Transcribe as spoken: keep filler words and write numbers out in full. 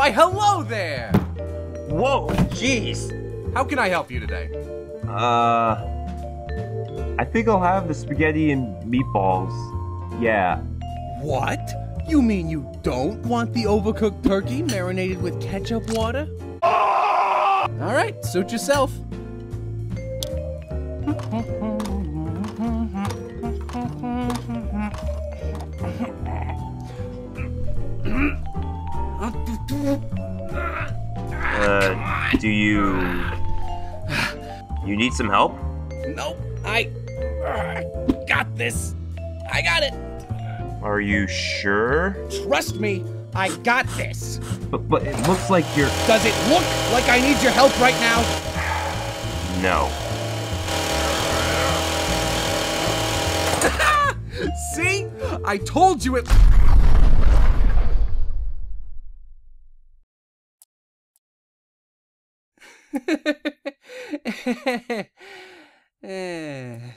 Why, hello there! Whoa, jeez. How can I help you today? Uh... I think I'll have the spaghetti and meatballs. Yeah. What? You mean you don't want the overcooked turkey marinated with ketchup water? Alright, suit yourself. Uh, do you... You need some help? Nope, I... Uh, got this. I got it. Are you sure? Trust me, I got this. But, but it looks like you're... Does it look like I need your help right now? No. See? I told you it... Eh...